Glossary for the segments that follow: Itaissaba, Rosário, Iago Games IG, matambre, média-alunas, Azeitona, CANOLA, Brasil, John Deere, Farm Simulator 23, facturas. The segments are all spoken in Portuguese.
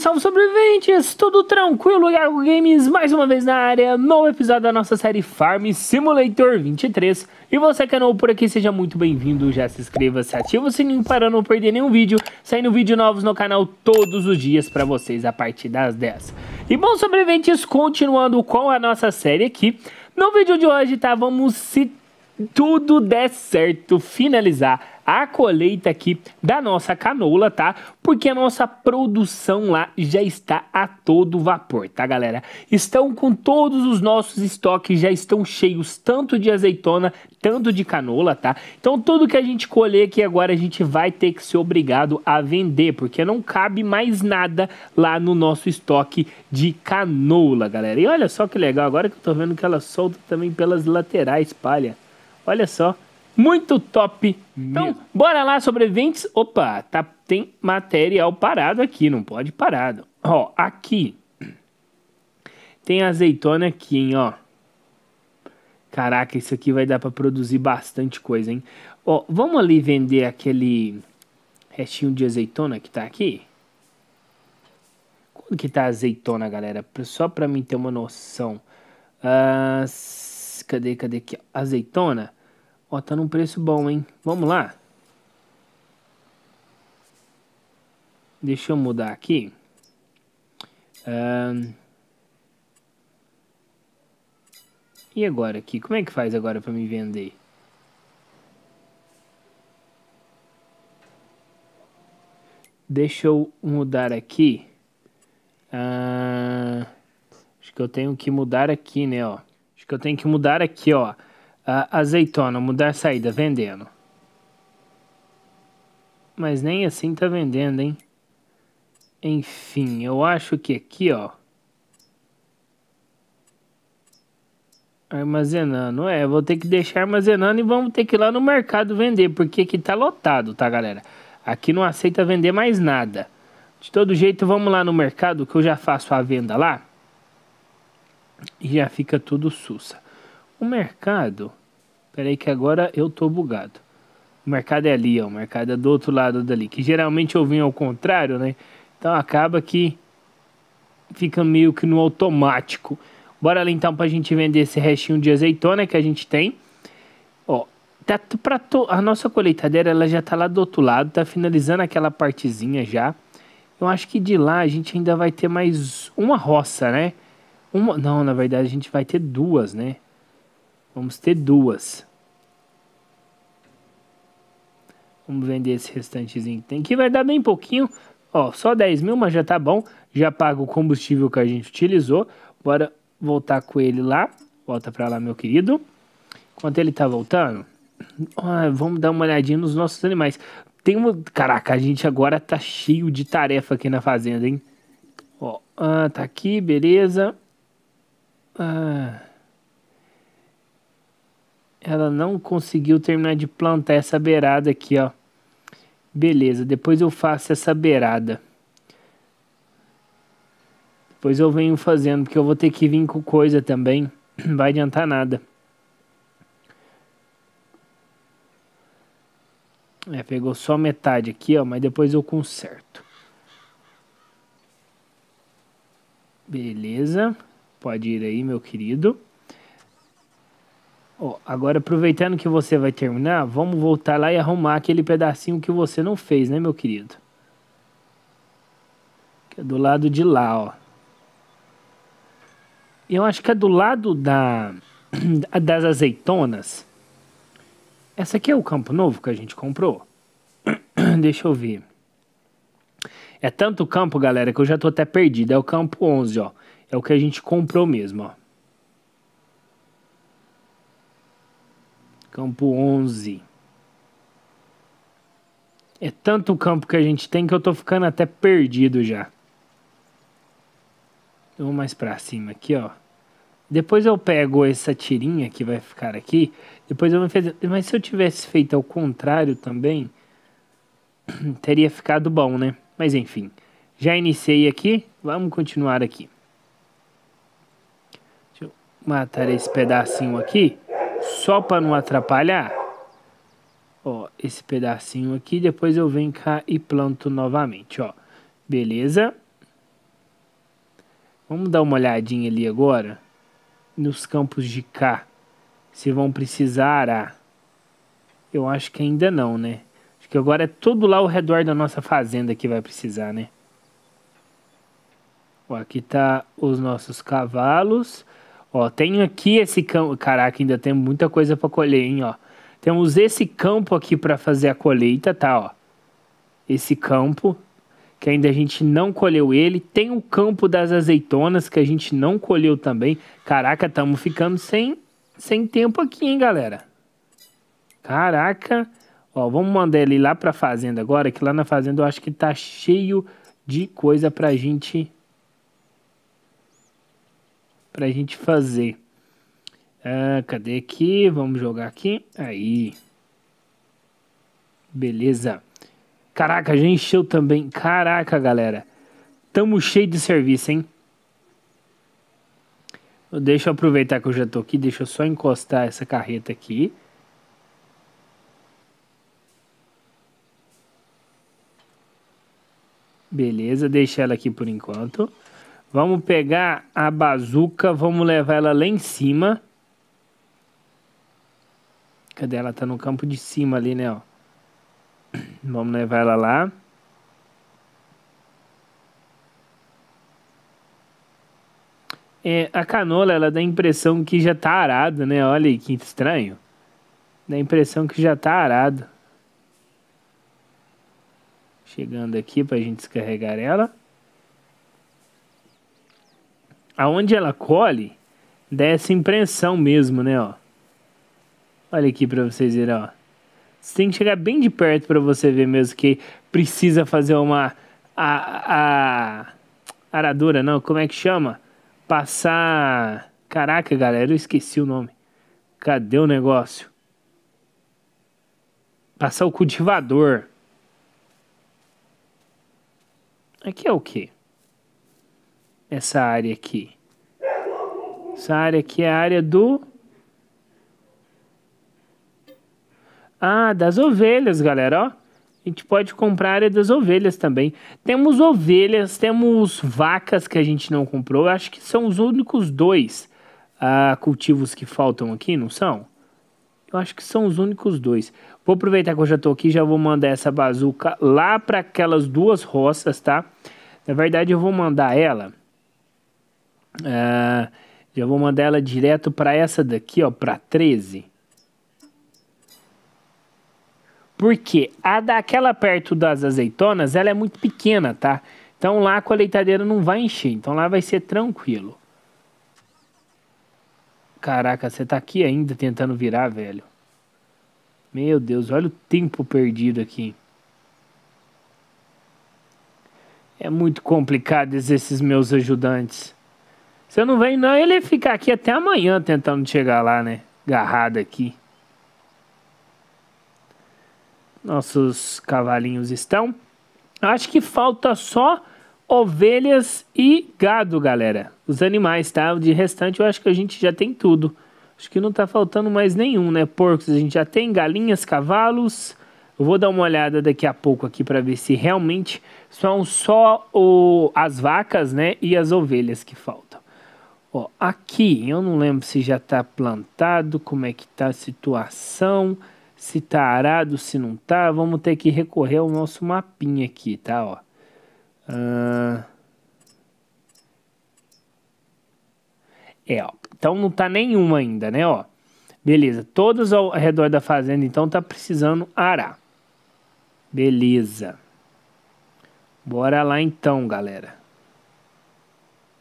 salve sobreviventes, tudo tranquilo, Iago Games mais uma vez na área, novo episódio da nossa série Farm Simulator 23. E você que é novo por aqui, seja muito bem-vindo, já se inscreva, se ativa o sininho para não perder nenhum vídeo, saindo vídeo novos no canal todos os dias para vocês a partir das 10. E bom sobreviventes, continuando com a nossa série aqui, no vídeo de hoje, tá, vamos se tudo der certo, finalizar a colheita aqui da nossa canola, tá? Porque a nossa produção lá já está a todo vapor, tá, galera? Estão com todos os nossos estoques, já estão cheios tanto de azeitona, tanto de canola, tá? Então tudo que a gente colher aqui agora a gente vai ter que ser obrigado a vender, porque não cabe mais nada lá no nosso estoque de canola, galera. E olha só que legal, agora que eu tô vendo que ela solta também pelas laterais, palha. Olha só. Muito top. Então, bora lá, sobreviventes. Opa, tá, tem material parado aqui, não pode parado. Ó, aqui. Tem azeitona aqui, hein, ó. Caraca, isso aqui vai dar pra produzir bastante coisa, hein. Ó, vamos ali vender aquele restinho de azeitona que tá aqui. Quando que tá a azeitona, galera? Só pra mim ter uma noção. Cadê aqui? Azeitona. Ó, tá num preço bom, hein? Vamos lá. Deixa eu mudar aqui. E agora aqui? Como é que faz agora pra me vender? Deixa eu mudar aqui. Acho que eu tenho que mudar aqui, né, ó. Acho que eu tenho que mudar aqui, ó. Azeitona, mudar saída, vendendo. Mas nem assim tá vendendo, hein? Enfim, eu acho que aqui, ó. Armazenando. É, vou ter que deixar armazenando e vamos ter que ir lá no mercado vender. Porque aqui tá lotado, tá, galera? Aqui não aceita vender mais nada. De todo jeito, vamos lá no mercado que eu já faço a venda lá. E já fica tudo sussa. O mercado, peraí que agora eu tô bugado. O mercado é ali, ó, o mercado é do outro lado dali, que geralmente eu vim ao contrário, né? Então acaba que fica meio que no automático. Bora lá então pra gente vender esse restinho de azeitona que a gente tem. Ó, tá pra a nossa colheitadeira, ela já tá lá do outro lado, tá finalizando aquela partezinha já. Eu acho que de lá a gente ainda vai ter mais uma roça, né? Não, na verdade a gente vai ter duas, né? Vamos ter duas. Vamos vender esse restantezinho que tem aqui. Vai dar bem pouquinho. Ó, só 10 mil, mas já tá bom. Já paga o combustível que a gente utilizou. Bora voltar com ele lá. Volta pra lá, meu querido. Enquanto ele tá voltando, vamos dar uma olhadinha nos nossos animais. Tem uma... Caraca, a gente agora tá cheio de tarefa aqui na fazenda, hein? Ó, tá aqui, beleza. Ela não conseguiu terminar de plantar essa beirada aqui, ó. Beleza, depois eu faço essa beirada. Depois eu venho fazendo, porque eu vou ter que vir com coisa também. Não vai adiantar nada. É, pegou só metade aqui, ó, mas depois eu conserto. Beleza. Pode ir aí, meu querido. Oh, agora, aproveitando que você vai terminar, vamos voltar lá e arrumar aquele pedacinho que você não fez, né, meu querido? Que é do lado de lá, ó. Eu acho que é do lado das azeitonas. Essa aqui é o campo novo que a gente comprou? Deixa eu ver. É tanto campo, galera, que eu já tô até perdido. É o campo 11, ó. É o que a gente comprou mesmo, ó. Campo 11. É tanto campo que a gente tem que eu tô ficando até perdido já. Eu vou mais pra cima aqui, ó. Depois eu pego essa tirinha que vai ficar aqui. Depois eu vou fazer... Mas se eu tivesse feito ao contrário também, teria ficado bom, né? Mas enfim. Já iniciei aqui. Vamos continuar aqui. Deixa eu matar esse pedacinho aqui. Só para não atrapalhar, ó, esse pedacinho aqui, depois eu venho cá e planto novamente, ó. Beleza? Vamos dar uma olhadinha ali agora nos campos de cá, se vão precisar arar. Eu acho que ainda não, né? Acho que agora é todo lá ao redor da nossa fazenda que vai precisar, né? Ó, aqui tá os nossos cavalos. Ó, tem aqui esse campo. Caraca, ainda tem muita coisa para colher, hein, ó. Temos esse campo aqui para fazer a colheita, tá, ó. Esse campo que ainda a gente não colheu ele. Tem o campo das azeitonas, que a gente não colheu também. Caraca, estamos ficando sem tempo aqui, hein, galera. Caraca. Ó, vamos mandar ele lá pra fazenda agora, que lá na fazenda eu acho que tá cheio de coisa pra gente fazer. Ah, cadê aqui? Vamos jogar aqui. Aí. Beleza. Caraca, já encheu também. Caraca, galera. Tamo cheio de serviço, hein? Deixa eu aproveitar que eu já tô aqui. Deixa eu só encostar essa carreta aqui. Beleza, deixa ela aqui por enquanto. Vamos pegar a bazuca. Vamos levar ela lá em cima. Cadê ela? Tá no campo de cima ali, né, ó. Vamos levar ela lá. É, a canola, ela dá a impressão que já tá arada, né? Olha aí que estranho. Dá a impressão que já tá arado. Chegando aqui pra gente descarregar ela. Aonde ela colhe, dá essa impressão mesmo, né, ó. Olha aqui pra vocês verem, ó. Você tem que chegar bem de perto para você ver mesmo que precisa fazer uma aradura, não, como é que chama? Passar... Caraca, galera, eu esqueci o nome. Cadê o negócio? Passar o cultivador. Aqui é o quê? Essa área aqui. Essa área aqui é a área do... Ah, das ovelhas, galera, ó. A gente pode comprar a área das ovelhas também. Temos ovelhas, temos vacas que a gente não comprou. Eu acho que são os únicos dois cultivos que faltam aqui, não são? Eu acho que são os únicos dois. Vou aproveitar que eu já tô aqui, já vou mandar essa bazuca lá para aquelas duas roças, tá? Na verdade, eu vou mandar ela... já vou mandar ela direto para essa daqui, ó, para 13. Porque a daquela perto das azeitonas, ela é muito pequena, tá? Então lá a colheitadeira não vai encher. Então lá vai ser tranquilo. Caraca, você tá aqui ainda tentando virar, velho. Meu Deus, olha o tempo perdido aqui. É muito complicado esses meus ajudantes. Se eu não venho não, ele fica aqui até amanhã tentando chegar lá, né? Agarrado aqui. Nossos cavalinhos estão. Acho que falta só ovelhas e gado, galera. Os animais, tá? De restante eu acho que a gente já tem tudo. Acho que não tá faltando mais nenhum, né? Porcos a gente já tem, galinhas, cavalos. Eu vou dar uma olhada daqui a pouco aqui pra ver se realmente são só as vacas, né? E as ovelhas que faltam. Ó, aqui eu não lembro se já tá plantado, como é que tá a situação... Se tá arado, se não tá, vamos ter que recorrer ao nosso mapinha aqui, tá, ó. É, ó, então não tá nenhuma ainda, né, ó. Beleza, todas ao redor da fazenda, então tá precisando arar. Beleza. Bora lá então, galera.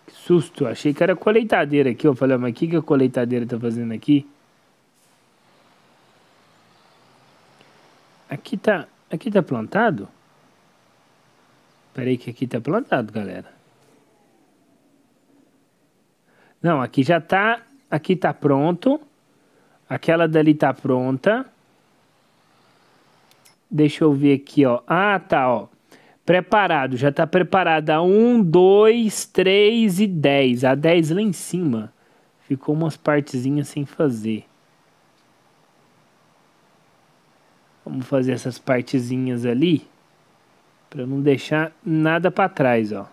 Que susto, achei que era colheitadeira aqui, ó. Falei, mas o que a colheitadeira tá fazendo aqui? Aqui tá plantado? Peraí que aqui tá plantado, galera. Não, aqui já tá... Aqui tá pronto. Aquela dali tá pronta. Deixa eu ver aqui, ó. Ah, tá, ó. Preparado. Já tá preparada a 1, 2, 3 e 10. A 10 lá em cima. Ficou umas partezinhas sem fazer. Vamos fazer essas partezinhas ali para não deixar nada para trás, ó.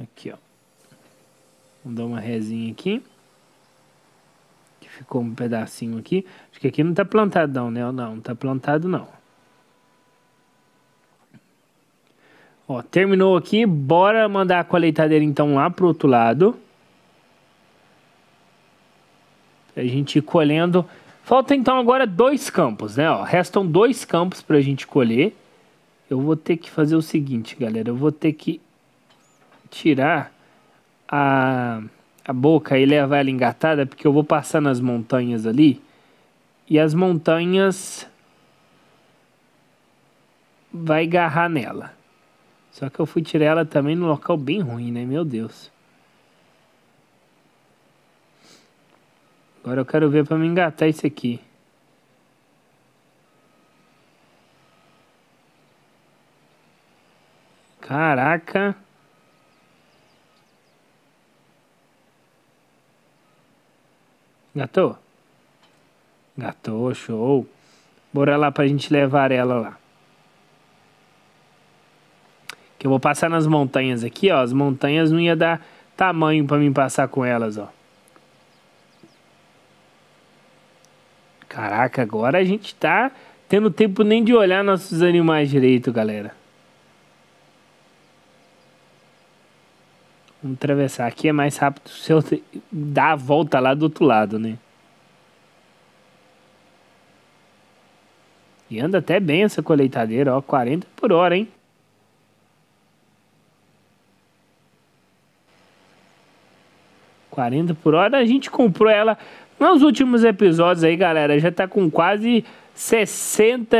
Aqui, ó. Vamos dar uma resinha aqui. Que ficou um pedacinho aqui. Acho que aqui não tá plantado não, né? Não, não tá plantado não. Ó, terminou aqui. Bora mandar a colheitadeira então lá pro outro lado. A gente ir colhendo. Falta então agora 2 campos, né? Ó, restam 2 campos pra gente colher. Eu vou ter que fazer o seguinte, galera. Eu vou ter que tirar a boca e levar ela engatada, porque eu vou passar nas montanhas ali. E as montanhas vai agarrar nela. Só que eu fui tirar ela também num local bem ruim, né? Meu Deus. Agora eu quero ver para me engatar isso aqui. Caraca. Engatou? Engatou, show. Bora lá pra gente levar ela lá. Que eu vou passar nas montanhas aqui, ó. As montanhas não ia dar tamanho pra mim passar com elas, ó. Caraca, agora a gente tá tendo tempo nem de olhar nossos animais direito, galera. Vamos atravessar. Aqui é mais rápido se eu dar a volta lá do outro lado, né? E anda até bem essa colheitadeira, ó. 40 por hora, hein? A gente comprou ela... Nos últimos episódios aí, galera, já tá com quase 60%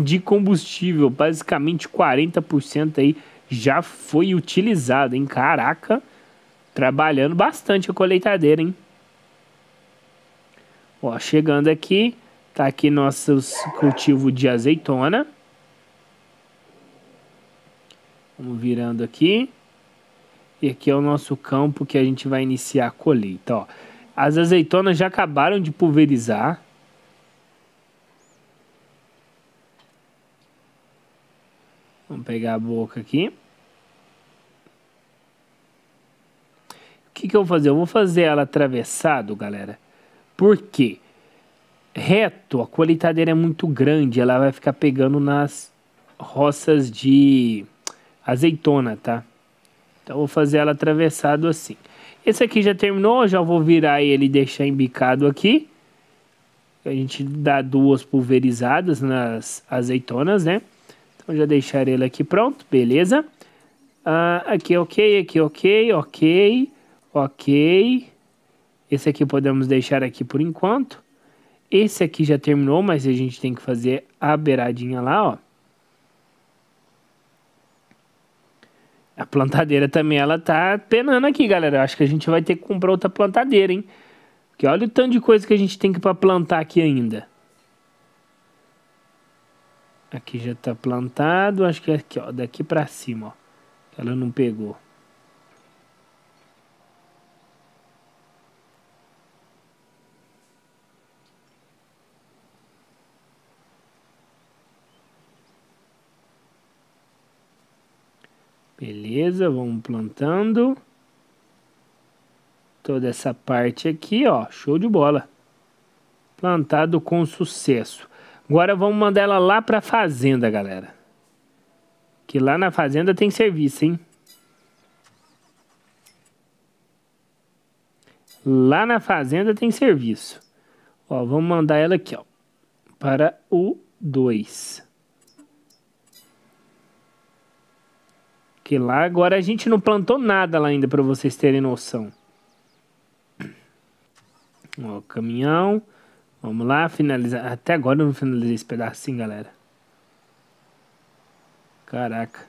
de combustível. Basicamente 40% aí já foi utilizado, hein? Caraca, trabalhando bastante a colheitadeira, hein? Ó, chegando aqui, tá aqui nossos cultivos de azeitona. Vamos virando aqui. E aqui é o nosso campo que a gente vai iniciar a colheita, ó. As azeitonas já acabaram de pulverizar. Vamos pegar a boca aqui. O que que eu vou fazer? Eu vou fazer ela atravessado, galera. Por quê? Reto, a colheitadeira é muito grande. Ela vai ficar pegando nas roças de azeitona, tá? Então eu vou fazer ela atravessado assim. Esse aqui já terminou, já vou virar ele e deixar embicado aqui. A gente dá 2 pulverizadas nas azeitonas, né? Então já deixar ele aqui pronto, beleza. Aqui ok, aqui ok, ok, ok. Esse aqui podemos deixar aqui por enquanto. Esse aqui já terminou, mas a gente tem que fazer a beiradinha lá, ó. A plantadeira também, ela tá penando aqui, galera. Eu acho que a gente vai ter que comprar outra plantadeira, hein? Porque olha o tanto de coisa que a gente tem que pra plantar aqui ainda. Aqui já tá plantado. Acho que é aqui, ó. Daqui pra cima, ó. Ela não pegou. Beleza, vamos plantando. Toda essa parte aqui, ó. Show de bola. Plantado com sucesso. Agora vamos mandar ela lá pra fazenda, galera. Que lá na fazenda tem serviço, hein? Lá na fazenda tem serviço. Ó, vamos mandar ela aqui, ó. Para o 2. Que lá agora a gente não plantou nada lá ainda, para vocês terem noção. Ó, caminhão. Vamos lá, finalizar. Até agora eu não finalizei esse pedacinho, galera. Caraca.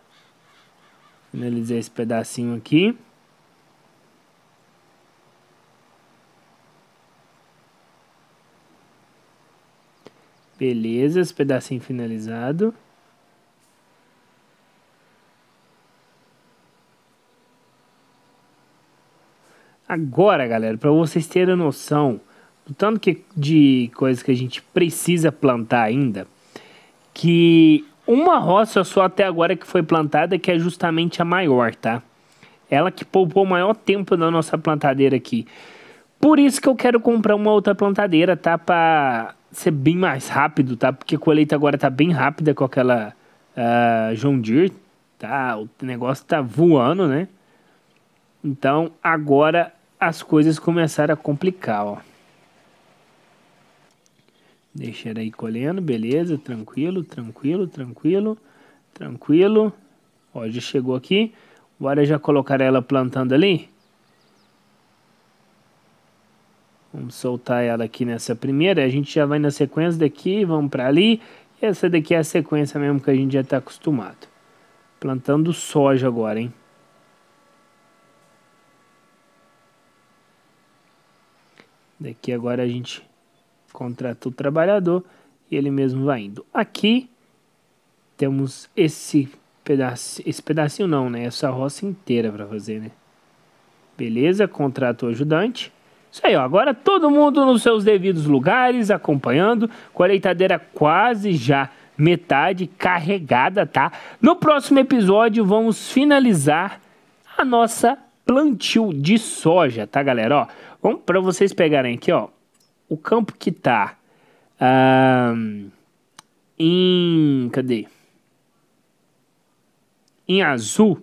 Finalizei esse pedacinho aqui. Beleza, esse pedacinho finalizado. Agora, galera, para vocês terem noção do tanto que, de coisas que a gente precisa plantar ainda, que uma roça só até agora que foi plantada, que é justamente a maior, tá? Ela que poupou o maior tempo da nossa plantadeira aqui. Por isso que eu quero comprar uma outra plantadeira, tá? Pra ser bem mais rápido, tá? Porque a colheita agora tá bem rápida com aquela John Deere, tá? O negócio tá voando, né? Então, agora as coisas começaram a complicar, ó. Deixa ele aí colhendo, beleza, tranquilo, tranquilo, tranquilo, tranquilo. Ó, já chegou aqui. Agora já colocar ela plantando ali. Vamos soltar ela aqui nessa primeira. A gente já vai na sequência daqui, vamos pra ali. E essa daqui é a sequência mesmo que a gente já tá acostumado. Plantando soja agora, hein. Daqui agora a gente contrata o trabalhador e ele mesmo vai indo. Aqui temos esse pedacinho não, né? Essa roça inteira para fazer, né? Beleza, contrata o ajudante. Isso aí, ó. Agora todo mundo nos seus devidos lugares, acompanhando. Colheitadeira quase já metade carregada, tá? No próximo episódio vamos finalizar a nossa plantio de soja, tá, galera? Ó, vamos para vocês pegarem aqui, ó, o campo que tá cadê? Em azul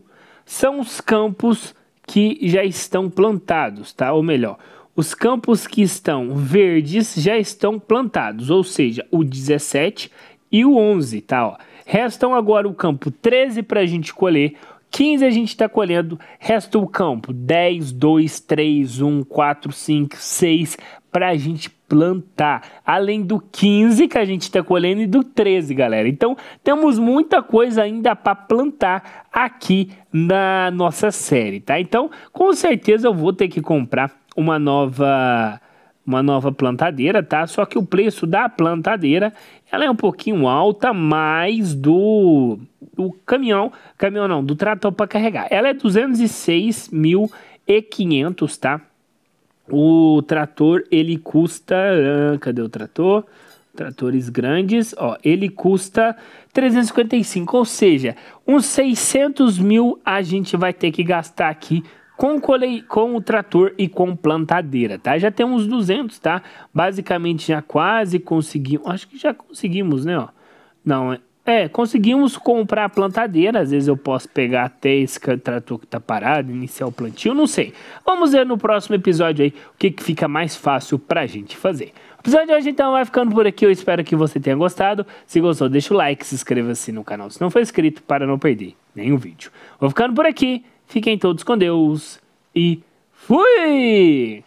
são os campos que já estão plantados, tá? Ou melhor, os campos que estão verdes já estão plantados, ou seja, o 17 e o 11, tá? Ó, restam agora o campo 13 para a gente colher. 15 a gente está colhendo, resta o campo 10, 2, 3, 1, 4, 5, 6 para a gente plantar. Além do 15 que a gente está colhendo e do 13, galera. Então, temos muita coisa ainda para plantar aqui na nossa série, tá? Então, com certeza eu vou ter que comprar uma nova plantadeira, tá? Só que o preço da plantadeira, ela é um pouquinho alta, mas do caminhão, do trator para carregar. Ela é 206.500, tá? O trator, ele custa, cadê o trator? Tratores grandes, ó, ele custa 355, ou seja, uns 600 mil a gente vai ter que gastar aqui com o trator e com plantadeira, tá? Já tem uns 200, tá? Basicamente já quase conseguimos, acho que já conseguimos, né, ó. Não, conseguimos comprar a plantadeira. Às vezes eu posso pegar até esse trator que tá parado, iniciar o plantio, não sei. Vamos ver no próximo episódio aí o que fica mais fácil pra gente fazer. O episódio de hoje então vai ficando por aqui, eu espero que você tenha gostado. Se gostou, deixa o like, se inscreva-se no canal se não for inscrito para não perder nenhum vídeo. Vou ficando por aqui. Fiquem todos com Deus e fui!